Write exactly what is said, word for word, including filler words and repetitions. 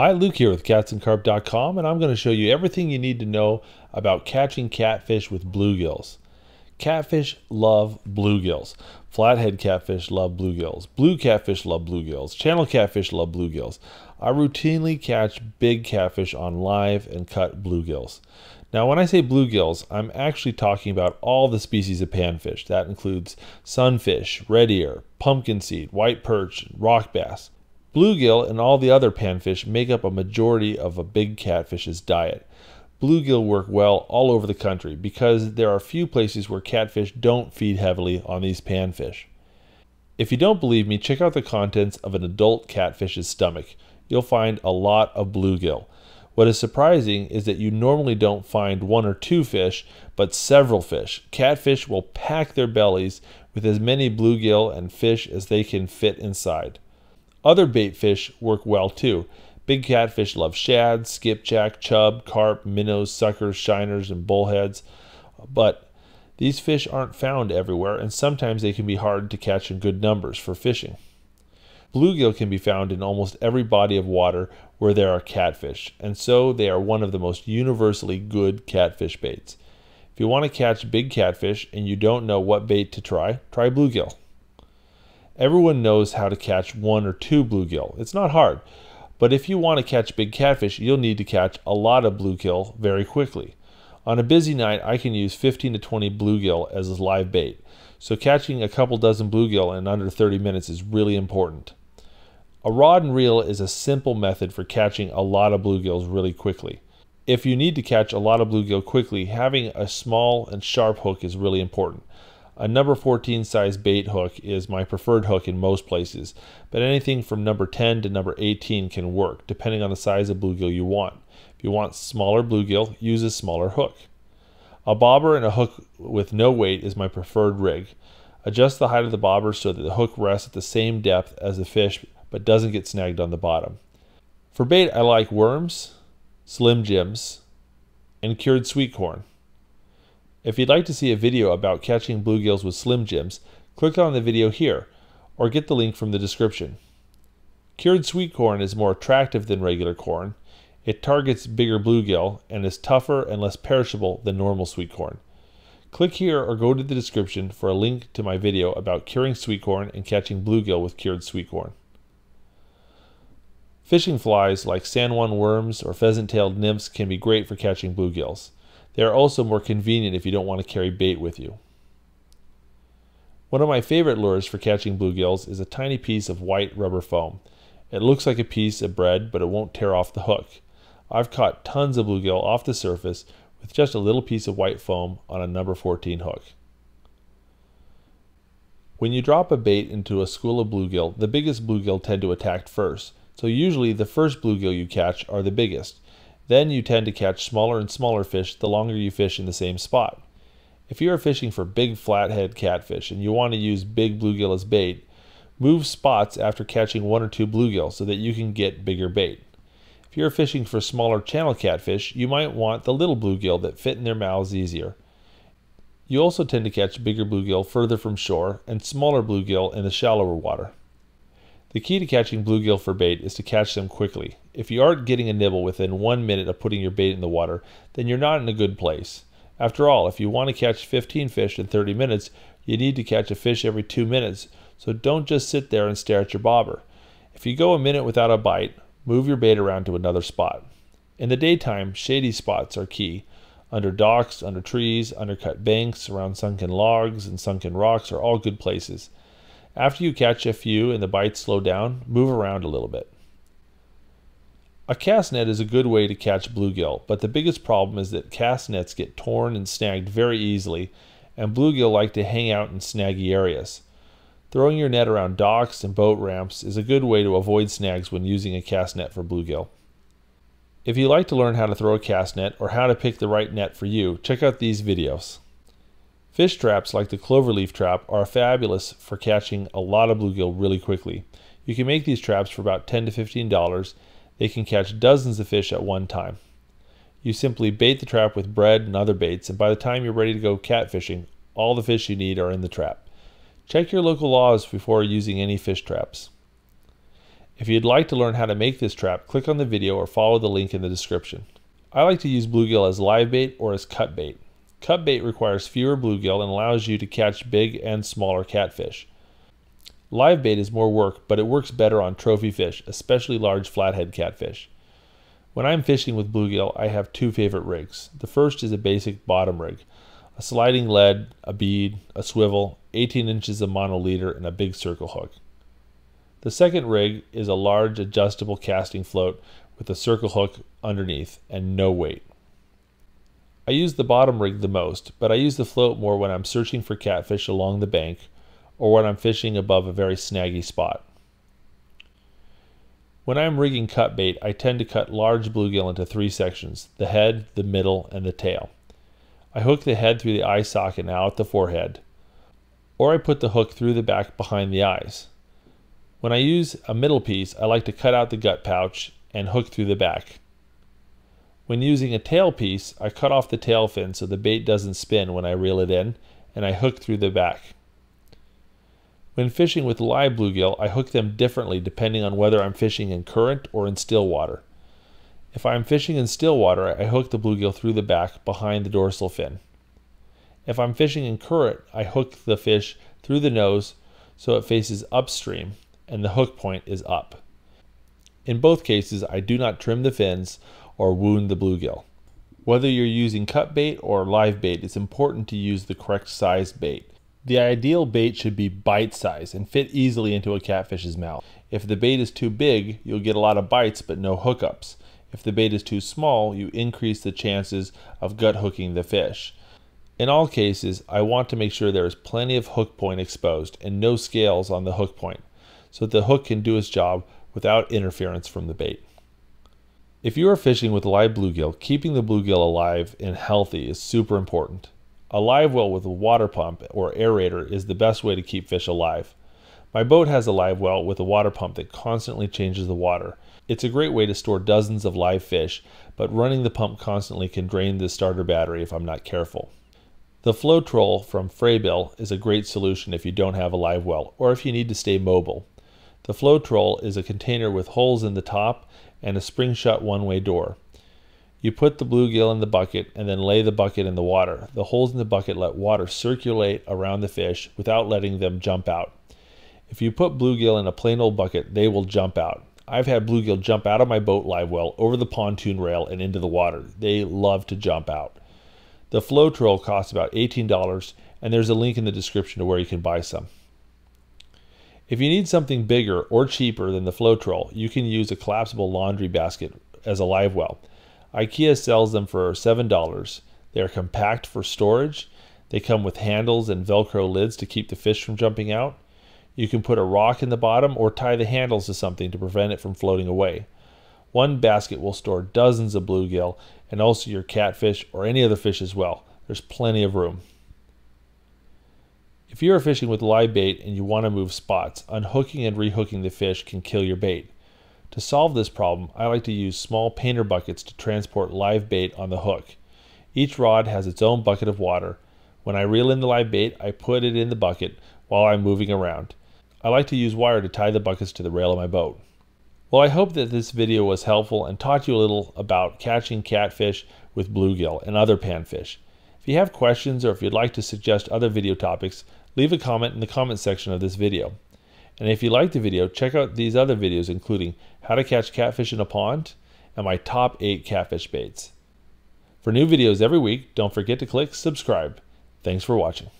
Hi, Luke here with Cats and Carp dot com, and I'm going to show you everything you need to know about catching catfish with bluegills. Catfish love bluegills. Flathead catfish love bluegills. Blue catfish love bluegills. Channel catfish love bluegills. I routinely catch big catfish on live and cut bluegills. Now, when I say bluegills, I'm actually talking about all the species of panfish. That includes sunfish, red ear, pumpkin seed, white perch, rock bass. Bluegill and all the other panfish make up a majority of a big catfish's diet. Bluegill work well all over the country because there are few places where catfish don't feed heavily on these panfish. If you don't believe me, check out the contents of an adult catfish's stomach. You'll find a lot of bluegill. What is surprising is that you normally don't find one or two fish, but several fish. Catfish will pack their bellies with as many bluegill and fish as they can fit inside. Other bait fish work well too. Big catfish love shad, skipjack, chub, carp, minnows, suckers, shiners, and bullheads. But these fish aren't found everywhere, and sometimes they can be hard to catch in good numbers for fishing. Bluegill can be found in almost every body of water where there are catfish, and so they are one of the most universally good catfish baits. If you want to catch big catfish and you don't know what bait to try, try bluegill. Everyone knows how to catch one or two bluegill. It's not hard, but if you want to catch big catfish, you'll need to catch a lot of bluegill very quickly. On a busy night, I can use fifteen to twenty bluegill as live bait, so catching a couple dozen bluegill in under thirty minutes is really important. A rod and reel is a simple method for catching a lot of bluegills really quickly. If you need to catch a lot of bluegill quickly, having a small and sharp hook is really important. A number fourteen size bait hook is my preferred hook in most places, but anything from number ten to number eighteen can work, depending on the size of bluegill you want. If you want smaller bluegill, use a smaller hook. A bobber and a hook with no weight is my preferred rig. Adjust the height of the bobber so that the hook rests at the same depth as the fish, but doesn't get snagged on the bottom. For bait, I like worms, Slim Jims, and cured sweet corn. If you'd like to see a video about catching bluegills with Slim Jims, click on the video here, or get the link from the description. Cured sweet corn is more attractive than regular corn. It targets bigger bluegill and is tougher and less perishable than normal sweet corn. Click here or go to the description for a link to my video about curing sweet corn and catching bluegill with cured sweet corn. Fishing flies like San Juan worms or pheasant-tailed nymphs can be great for catching bluegills. They are also more convenient if you don't want to carry bait with you. One of my favorite lures for catching bluegills is a tiny piece of white rubber foam. It looks like a piece of bread, but it won't tear off the hook. I've caught tons of bluegill off the surface with just a little piece of white foam on a number fourteen hook. When you drop a bait into a school of bluegill, the biggest bluegill tend to attack first, so usually the first bluegill you catch are the biggest. Then you tend to catch smaller and smaller fish the longer you fish in the same spot. If you are fishing for big flathead catfish and you want to use big bluegill as bait, move spots after catching one or two bluegill so that you can get bigger bait. If you are fishing for smaller channel catfish, you might want the little bluegill that fit in their mouths easier. You also tend to catch bigger bluegill further from shore and smaller bluegill in the shallower water. The key to catching bluegill for bait is to catch them quickly. If you aren't getting a nibble within one minute of putting your bait in the water, then you're not in a good place. After all, if you want to catch fifteen fish in thirty minutes, you need to catch a fish every two minutes, so don't just sit there and stare at your bobber. If you go a minute without a bite, move your bait around to another spot. In the daytime, shady spots are key. Under docks, under trees, undercut banks, around sunken logs, and sunken rocks are all good places. After you catch a few and the bites slow down, move around a little bit. A cast net is a good way to catch bluegill, but the biggest problem is that cast nets get torn and snagged very easily, and bluegill like to hang out in snaggy areas. Throwing your net around docks and boat ramps is a good way to avoid snags when using a cast net for bluegill. If you'd like to learn how to throw a cast net or how to pick the right net for you, check out these videos. Fish traps like the cloverleaf trap are fabulous for catching a lot of bluegill really quickly. You can make these traps for about ten to fifteen dollars. They can catch dozens of fish at one time. You simply bait the trap with bread and other baits, and by the time you're ready to go catfishing, all the fish you need are in the trap. Check your local laws before using any fish traps. If you'd like to learn how to make this trap, click on the video or follow the link in the description. I like to use bluegill as live bait or as cut bait. Cut bait requires fewer bluegill and allows you to catch big and smaller catfish. Live bait is more work, but it works better on trophy fish, especially large flathead catfish. When I'm fishing with bluegill, I have two favorite rigs. The first is a basic bottom rig. A sliding lead, a bead, a swivel, eighteen inches of monoliter, and a big circle hook. The second rig is a large adjustable casting float with a circle hook underneath and no weight. I use the bottom rig the most, but I use the float more when I'm searching for catfish along the bank or when I'm fishing above a very snaggy spot. When I'm rigging cut bait, I tend to cut large bluegill into three sections: the head, the middle, and the tail. I hook the head through the eye socket and out the forehead, or I put the hook through the back behind the eyes. When I use a middle piece, I like to cut out the gut pouch and hook through the back. When using a tail piece, I cut off the tail fin so the bait doesn't spin when I reel it in, and I hook through the back. When fishing with live bluegill, I hook them differently depending on whether I'm fishing in current or in still water. If I'm fishing in still water, I hook the bluegill through the back behind the dorsal fin. If I'm fishing in current, I hook the fish through the nose so it faces upstream and the hook point is up. In both cases, I do not trim the fins or wound the bluegill. Whether you're using cut bait or live bait, it's important to use the correct size bait. The ideal bait should be bite size and fit easily into a catfish's mouth. If the bait is too big, you'll get a lot of bites but no hookups. If the bait is too small, you increase the chances of gut hooking the fish. In all cases, I want to make sure there is plenty of hook point exposed and no scales on the hook point, so that the hook can do its job without interference from the bait. If you are fishing with live bluegill, keeping the bluegill alive and healthy is super important. A live well with a water pump or aerator is the best way to keep fish alive. My boat has a live well with a water pump that constantly changes the water. It's a great way to store dozens of live fish, but running the pump constantly can drain the starter battery if I'm not careful. The Flowtrol from Freybill is a great solution if you don't have a live well or if you need to stay mobile. The Flowtrol is a container with holes in the top and a spring shut one-way door. You put the bluegill in the bucket and then lay the bucket in the water. The holes in the bucket let water circulate around the fish without letting them jump out. If you put bluegill in a plain old bucket, they will jump out. I've had bluegill jump out of my boat live well over the pontoon rail and into the water. They love to jump out. The Flowtrol costs about eighteen dollars, and there's a link in the description to where you can buy some. If you need something bigger or cheaper than the Flowtrol, you can use a collapsible laundry basket as a live well. IKEA sells them for seven dollars. They are compact for storage. They come with handles and Velcro lids to keep the fish from jumping out. You can put a rock in the bottom or tie the handles to something to prevent it from floating away. One basket will store dozens of bluegill and also your catfish or any other fish as well. There's plenty of room. If you are fishing with live bait and you want to move spots, unhooking and rehooking the fish can kill your bait. To solve this problem, I like to use small painter buckets to transport live bait on the hook. Each rod has its own bucket of water. When I reel in the live bait, I put it in the bucket while I'm moving around. I like to use wire to tie the buckets to the rail of my boat. Well, I hope that this video was helpful and taught you a little about catching catfish with bluegill and other panfish. If you have questions or if you'd like to suggest other video topics, leave a comment in the comment section of this video. And if you liked the video, check out these other videos, including how to catch catfish in a pond and my top eight catfish baits. For new videos every week, don't forget to click subscribe. Thanks for watching.